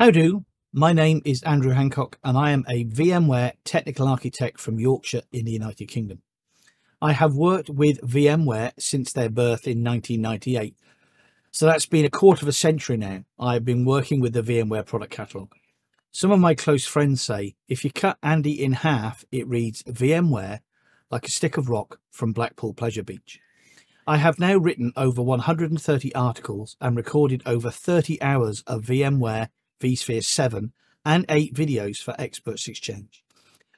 Howdo, my name is Andrew Hancock and I am a VMware technical architect from Yorkshire in the United Kingdom. I have worked with VMware since their birth in 1998, so that's been a quarter of a century now. I've been working with the VMware product catalogue. Some of my close friends say if you cut Andy in half, it reads VMware like a stick of rock from Blackpool Pleasure Beach. I have now written over 130 articles and recorded over 30 hours of VMware vSphere 7 and 8 videos for Experts Exchange,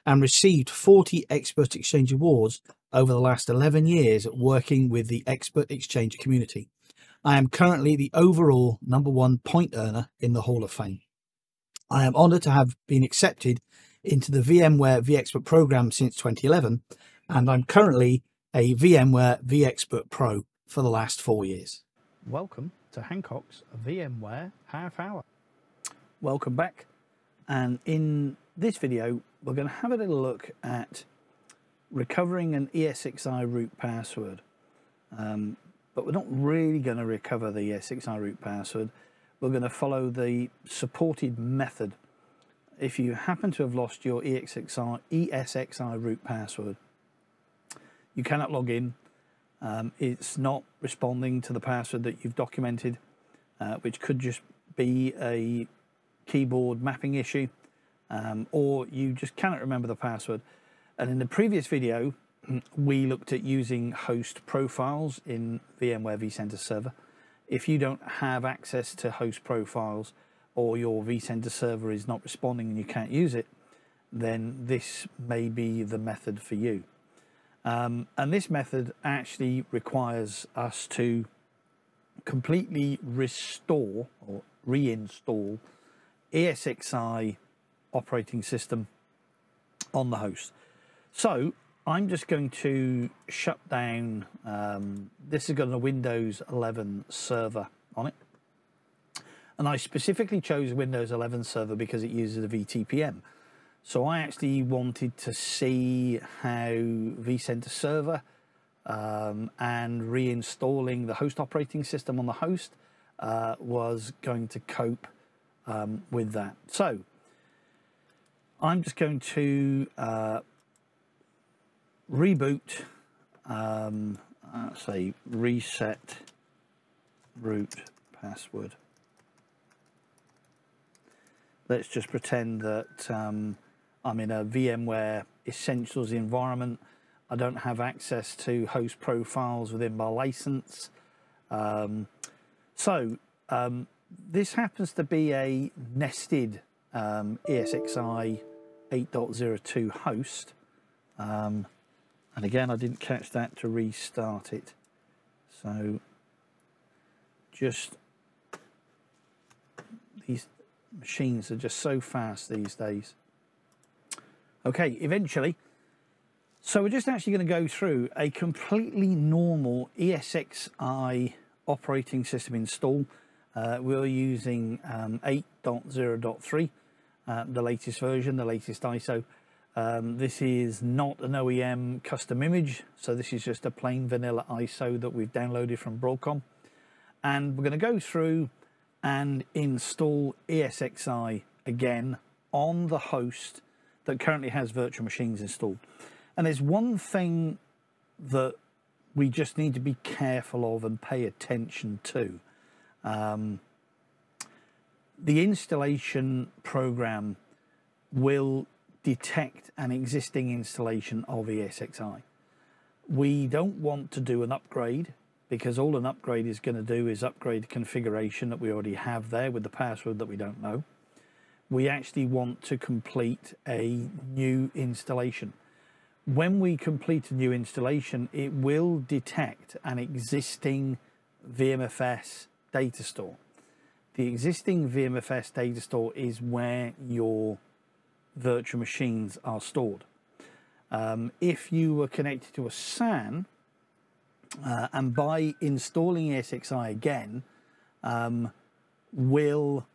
and received 40 Experts Exchange awards over the last 11 years working with the Expert Exchange community. I am currently the overall #1 point earner in the Hall of Fame. I am honoured to have been accepted into the VMware vExpert program since 2011, and I'm currently a VMware vExpert Pro for the last 4 years. Welcome to Hancock's VMware Half Hour. Welcome back, and in this video we're going to have a little look at recovering an ESXi root password, but we're not really going to recover the ESXi root password. We're going to follow the supported method if you happen to have lost your ESXi root password. You cannot log in, it's not responding to the password that you've documented, which could just be a keyboard mapping issue, or you just cannot remember the password. And in the previous video we looked at using host profiles in VMware vCenter server. If you don't have access to host profiles or your vCenter server is not responding and you can't use it, then this may be the method for you. And this method actually requires us to completely restore or reinstall ESXi operating system on the host. So I'm just going to shut down, this has got a Windows 11 server on it, and I specifically chose Windows 11 server because it uses a VTPM. So I actually wanted to see how vCenter server and reinstalling the host operating system on the host was going to cope with that. So I'm just going to reboot, say reset root password. Let's just pretend that I'm in a VMware Essentials environment. I don't have access to host profiles within my license. This happens to be a nested ESXi 8.02 host. And again, I didn't catch that to restart it. So just these machines are just so fast these days. Okay, eventually. So we're just actually going to go through a completely normal ESXi operating system install. We're using 8.0.3, the latest version, the latest ISO. This is not an OEM custom image, so this is just a plain vanilla ISO that we've downloaded from Broadcom. And we're going to go through and install ESXi again on the host that currently has virtual machines installed. And there's one thing that we just need to be careful of and pay attention to. The installation program will detect an existing installation of ESXi. We don't want to do an upgrade, because all an upgrade is going to do is upgrade the configuration that we already have there with the password that we don't know. We actually want to complete a new installation. When we complete a new installation, it will detect an existing VMFS data store. The existing VMFS data store is where your virtual machines are stored. If you were connected to a SAN, and by installing ESXi again, will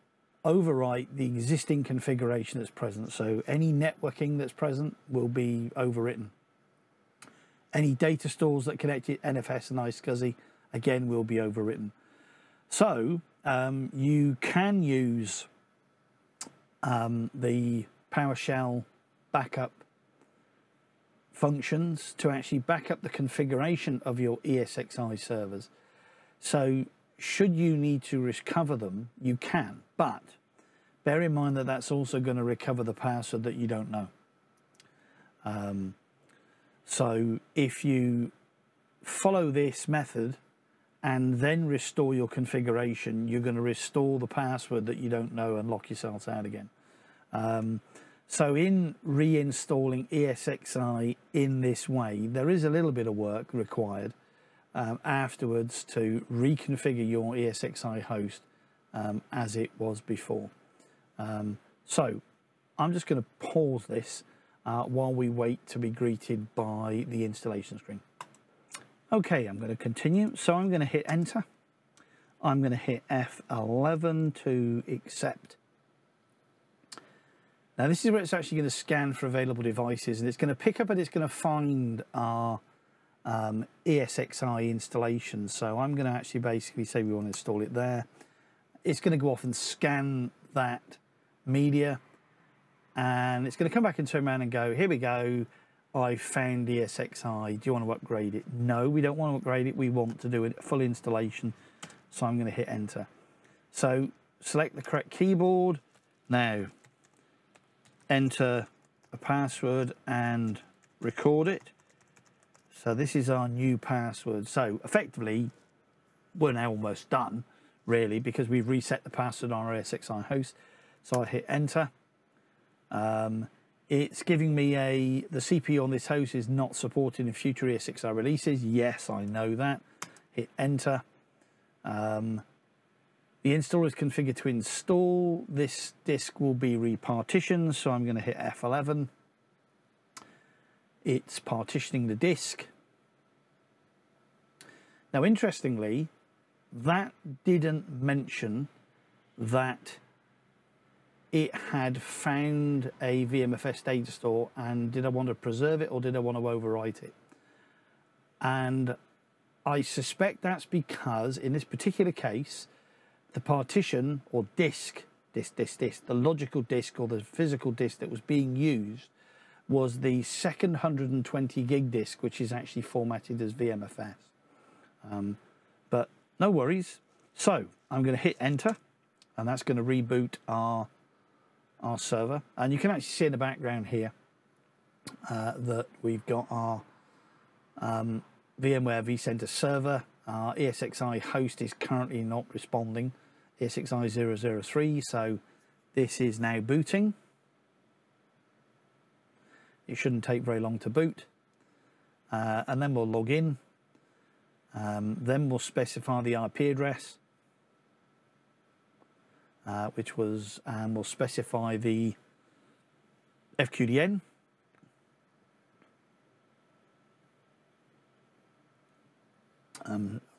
overwrite the existing configuration that's present. So any networking that's present will be overwritten. Any data stores that connected NFS and iSCSI again will be overwritten. So you can use the PowerShell backup functions to actually back up the configuration of your ESXi servers. So should you need to recover them, you can, but bear in mind that that's also going to recover the password that you don't know. So if you follow this method and then restore your configuration, you're going to restore the password that you don't know and lock yourselves out again. So in reinstalling ESXi in this way, there is a little bit of work required afterwards to reconfigure your ESXi host as it was before. So I'm just going to pause this while we wait to be greeted by the installation screen. Okay, I'm going to continue. So I'm going to hit enter. I'm going to hit F11 to accept. Now this is where it's actually going to scan for available devices, and it's going to pick up and it's going to find our ESXi installation. So I'm going to actually basically say we want to install it there. It's going to go off and scan that media, and it's going to come back and turn around and go, here we go, I found ESXi. Do you want to upgrade it? No, we don't want to upgrade it. We want to do a full installation. So I'm going to hit enter. So select the correct keyboard. Now enter a password and record it. So this is our new password. So effectively, we're now almost done, really, because we've reset the password on our ESXi host. So I hit enter. It's giving me the CPU on this host is not supported in future ESXi releases. Yes, I know that. Hit enter. The installer is configured to install. This disk will be repartitioned, so I'm going to hit F11. It's partitioning the disk. Now, interestingly, that didn't mention that it had found a VMFS data store, and did I want to preserve it or did I want to overwrite it? And I suspect that's because in this particular case, the partition or disk, the logical disk or the physical disk that was being used was the second 120 gig disk, which is actually formatted as VMFS. But no worries. So I'm going to hit enter, and that's going to reboot our server, and you can actually see in the background here that we've got our VMware vCenter server. Our ESXi host is currently not responding, ESXi 003, so this is now booting. It shouldn't take very long to boot, and then we'll log in. Then we'll specify the IP address, we'll specify the FQDN.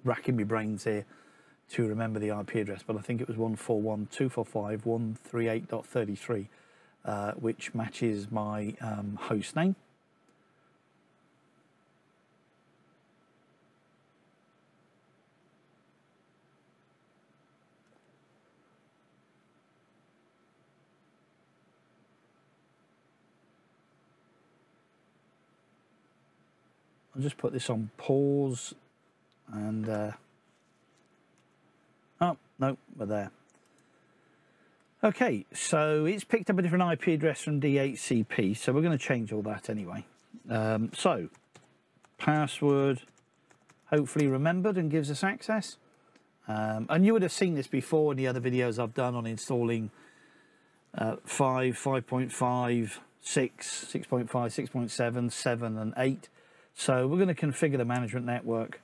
Racking my brains here to remember the IP address, but I think it was 141.245.138.33, which matches my host name. I'll just put this on pause, and oh no, we're there. Okay, so it's picked up a different IP address from DHCP, so we're going to change all that anyway. So password hopefully remembered and gives us access, and you would have seen this before in the other videos I've done on installing 5, 5.5, 6, 6.5, 6.7, 7 and 8. So we're going to configure the management network,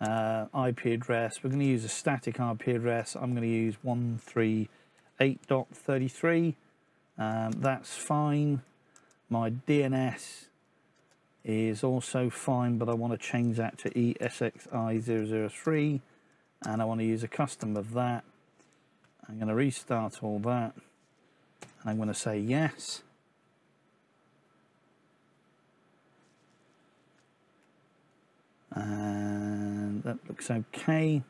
IP address. We're going to use a static IP address. I'm going to use 138.33. That's fine. My DNS is also fine, but I want to change that to ESXi 003, and I want to use a custom of that. I'm going to restart all that, and I'm going to say yes. And that looks okay.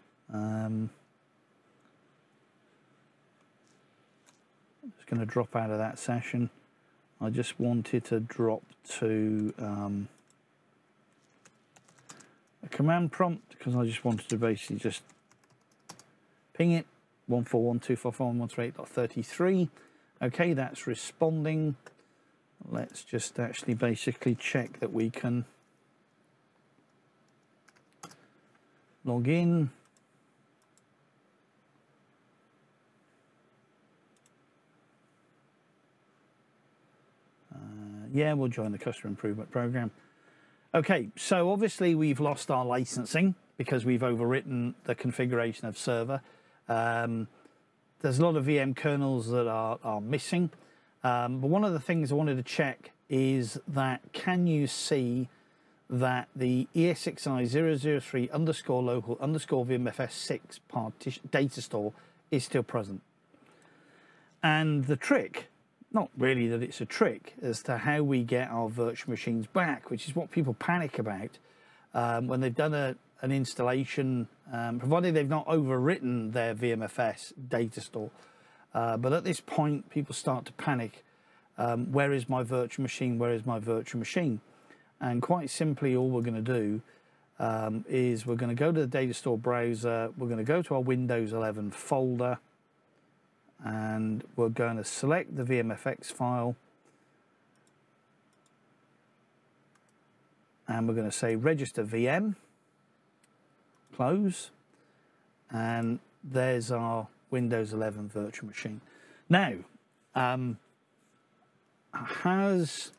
Just going to drop out of that session. I just wanted to drop to a command prompt because I just wanted to basically just ping it 141.244.138.33. Okay, that's responding. Let's just actually basically check that we can log in. Yeah, we'll join the customer improvement program. Okay, so obviously we've lost our licensing because we've overwritten the configuration of server. There's a lot of VM kernels that are missing. But one of the things I wanted to check is that can you see that the ESXi 003_local_VMFS6 partition data store is still present? And the trick, not really that it's a trick, as to how we get our virtual machines back, which is what people panic about when they've done an installation, provided they've not overwritten their VMFS data store. But at this point, people start to panic. Where is my virtual machine? Where is my virtual machine? And quite simply, all we're going to do is we're going to go to the data store browser. We're going to go to our Windows 11 folder. And we're going to select the VMFX file. And we're going to say register VM. Close. And there's our Windows 11 virtual machine. Now, has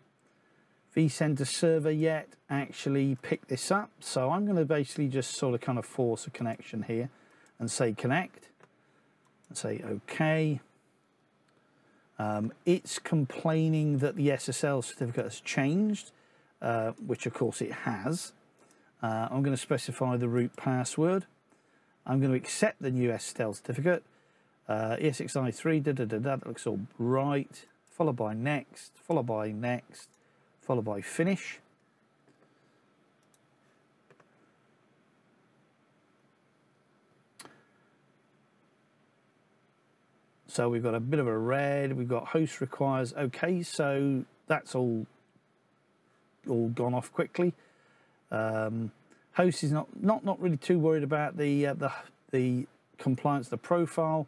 vCenter server yet actually picked this up? So I'm going to basically just sort of kind of force a connection here and say connect. And say OK. It's complaining that the SSL certificate has changed, which of course it has. I'm going to specify the root password. I'm going to accept the new SSL certificate. ESXi3, that looks all right. Followed by next, followed by next, followed by finish. So we've got a bit of a red, we've got host requires. Okay, so that's all gone off quickly. Host is not really too worried about the compliance, the profile.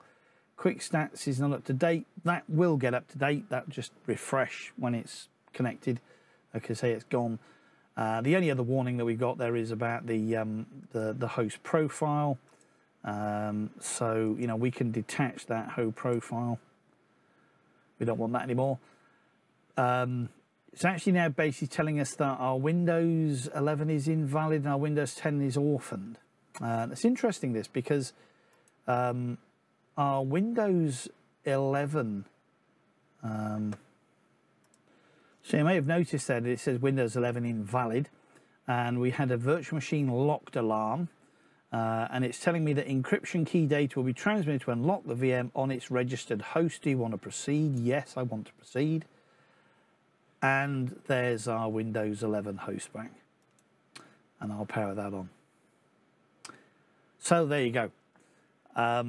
Quick stats is not up to date. That will get up to date. That just refresh when it's connected. Like I say, it's gone. The only other warning that we got there is about the host profile. So you know, we can detach that host profile. We don't want that anymore. It's actually now basically telling us that our Windows 11 is invalid and our Windows 10 is orphaned. It's interesting this, because our Windows 11, so you may have noticed that it says Windows 11 invalid, and we had a virtual machine locked alarm, and it's telling me that encryption key data will be transmitted to unlock the VM on its registered host. Do you want to proceed? Yes, I want to proceed. And there's our Windows 11 host bank, and I'll power that on. So there you go. A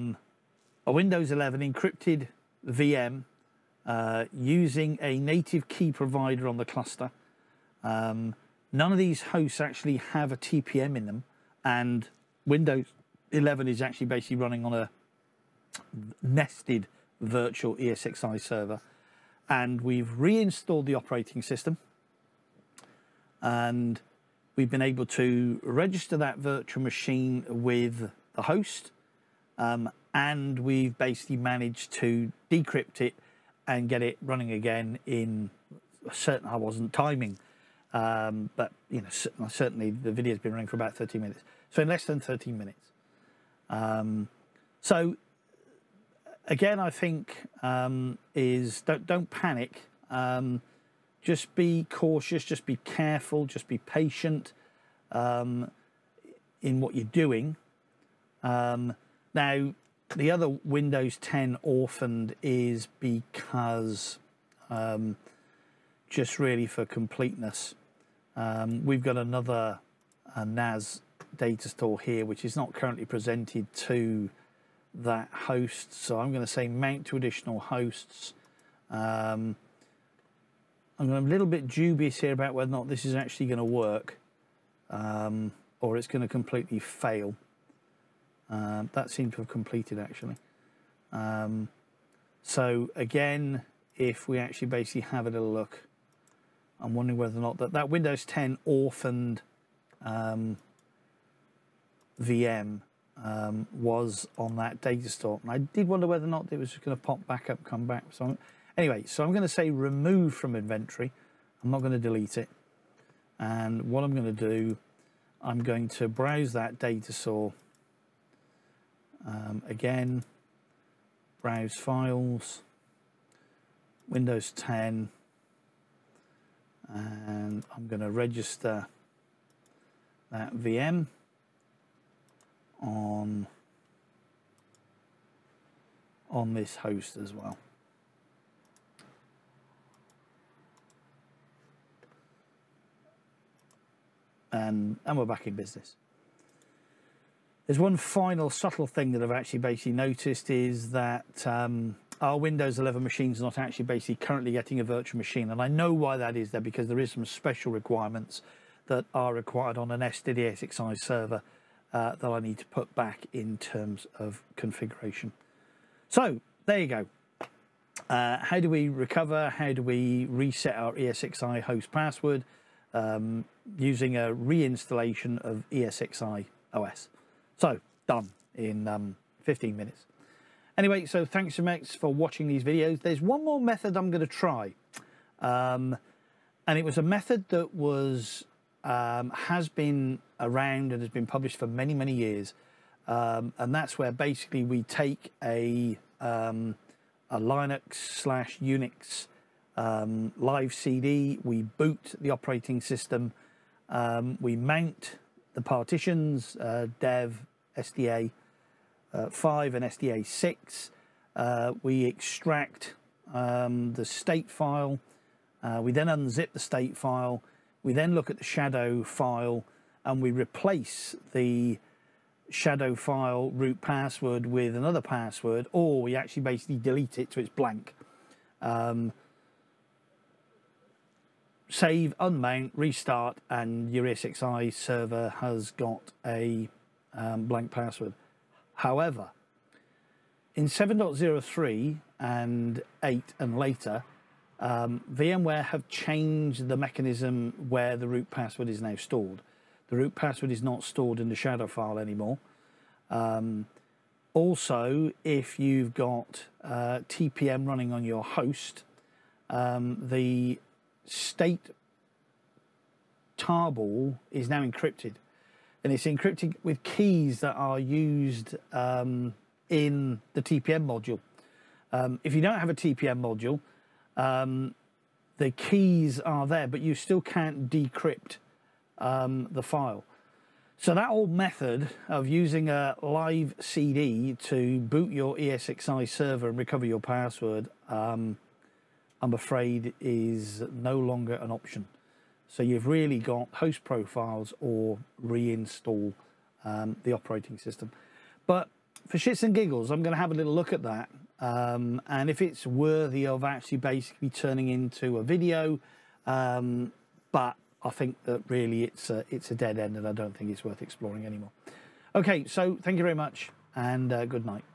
Windows 11 encrypted VM using a native key provider on the cluster. None of these hosts actually have a TPM in them, and Windows 11 is actually basically running on a nested virtual ESXi server. And we've reinstalled the operating system, and we've been able to register that virtual machine with the host, and we've basically managed to decrypt it and get it running again in a certain, I wasn't timing, but you know, certainly the video's been running for about 30 minutes. So in less than 13 minutes. So again, I think is don't panic. Just be cautious, just be careful, just be patient in what you're doing. Now, the other Windows 10 orphaned is because just really for completeness, we've got another NAS data store here, which is not currently presented to that host. So I'm going to say mount to additional hosts, I'm a little bit dubious here about whether or not this is actually going to work, or it's going to completely fail. That seemed to have completed, actually. So again, if we actually basically have a little look, I'm wondering whether or not that Windows 10 orphaned VM was on that data store. And I did wonder whether or not it was going to pop back up, come back. So anyway, so I'm going to say remove from inventory. I'm not going to delete it. And what I'm going to do, I'm going to browse that data store. Again, browse files, Windows 10, and I'm going to register that VM on this host as well. And we're back in business. There's one final subtle thing that I've actually basically noticed is that our Windows 11 machines are not actually basically currently getting a virtual machine. And I know why that is there, because there is some special requirements that are required on an ESXi server that I need to put back in terms of configuration. So there you go. How do we recover? How do we reset our ESXi host password? Using a reinstallation of ESXi OS. So done in 15 minutes. Anyway, so thanks so much for watching these videos. There's one more method I'm going to try. And it was a method that was has been around and has been published for many, many years. And that's where basically we take a Linux/Unix live CD, we boot the operating system, we mount the partitions, dev, SDA 5 and SDA 6, we extract the state file, we then unzip the state file, we then look at the shadow file, and we replace the shadow file root password with another password, or we actually basically delete it so it's blank. Save, unmount, restart, and your ESXi server has got a blank password. However, in 7.03 and 8 and later, VMware have changed the mechanism where the root password is now stored. The root password is not stored in the shadow file anymore. Also, if you've got TPM running on your host, the state tarball is now encrypted, and it's encrypted with keys that are used in the TPM module. If you don't have a TPM module, the keys are there, but you still can't decrypt the file. So that old method of using a live CD to boot your ESXi server and recover your password, I'm afraid, is no longer an option. So you've really got host profiles or reinstall the operating system. But for shits and giggles, I'm going to have a little look at that. And if it's worthy of actually basically turning into a video, but I think that really it's a dead end, and I don't think it's worth exploring anymore. Okay, so thank you very much, and good night.